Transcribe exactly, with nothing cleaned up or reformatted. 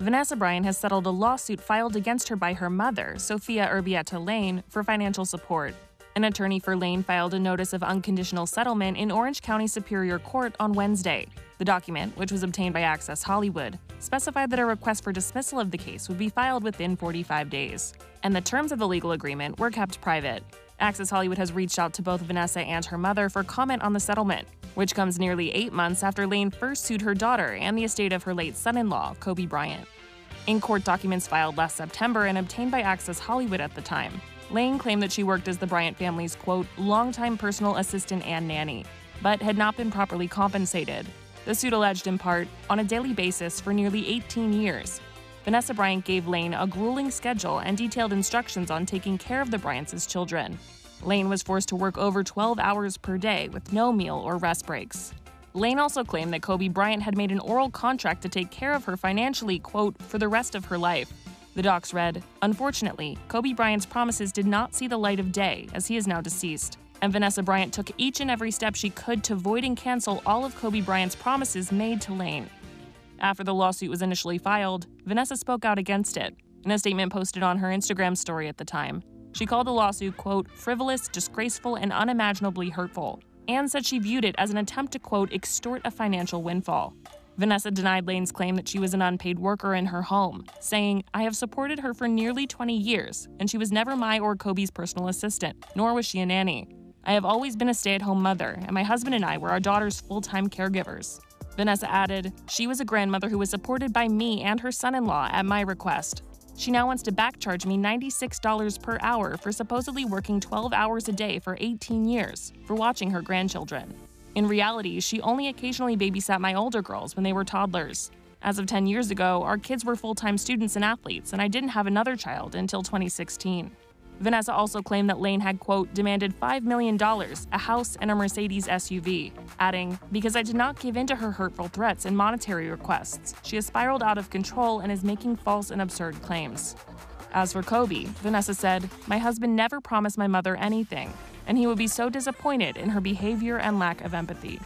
Vanessa Bryant has settled a lawsuit filed against her by her mother, Sofia Urbieta Laine, for financial support. An attorney for Laine filed a notice of unconditional settlement in Orange County Superior Court on Wednesday. The document, which was obtained by Access Hollywood, specified that a request for dismissal of the case would be filed within forty-five days, and the terms of the legal agreement were kept private. Access Hollywood has reached out to both Vanessa and her mother for comment on the settlement, which comes nearly eight months after Laine first sued her daughter and the estate of her late son-in-law, Kobe Bryant. In court documents filed last September and obtained by Access Hollywood at the time, Laine claimed that she worked as the Bryant family's, quote, longtime personal assistant and nanny, but had not been properly compensated. The suit alleged, in part, on a daily basis for nearly eighteen years. Vanessa Bryant gave Laine a grueling schedule and detailed instructions on taking care of the Bryants as children. Laine was forced to work over twelve hours per day with no meal or rest breaks. Laine also claimed that Kobe Bryant had made an oral contract to take care of her financially, quote, for the rest of her life. The docs read, "Unfortunately, Kobe Bryant's promises did not see the light of day, as he is now deceased, and Vanessa Bryant took each and every step she could to void and cancel all of Kobe Bryant's promises made to Laine." After the lawsuit was initially filed, Vanessa spoke out against it. In a statement posted on her Instagram story at the time, she called the lawsuit, quote, frivolous, disgraceful, and unimaginably hurtful, and said she viewed it as an attempt to, quote, extort a financial windfall. Vanessa denied Laine's claim that she was an unpaid worker in her home, saying, "I have supported her for nearly twenty years, and she was never my or Kobe's personal assistant, nor was she a nanny. I have always been a stay-at-home mother, and my husband and I were our daughter's full-time caregivers." Vanessa added, "She was a grandmother who was supported by me and her son-in-law at my request. She now wants to backcharge me ninety-six dollars per hour for supposedly working twelve hours a day for eighteen years for watching her grandchildren. In reality, she only occasionally babysat my older girls when they were toddlers. As of ten years ago, our kids were full-time students and athletes, and I didn't have another child until twenty sixteen. Vanessa also claimed that Laine had, quote, demanded five million dollars, a house, and a Mercedes S U V, adding, "Because I did not give in to her hurtful threats and monetary requests, she has spiraled out of control and is making false and absurd claims." As for Kobe, Vanessa said, "My husband never promised my mother anything, and he would be so disappointed in her behavior and lack of empathy."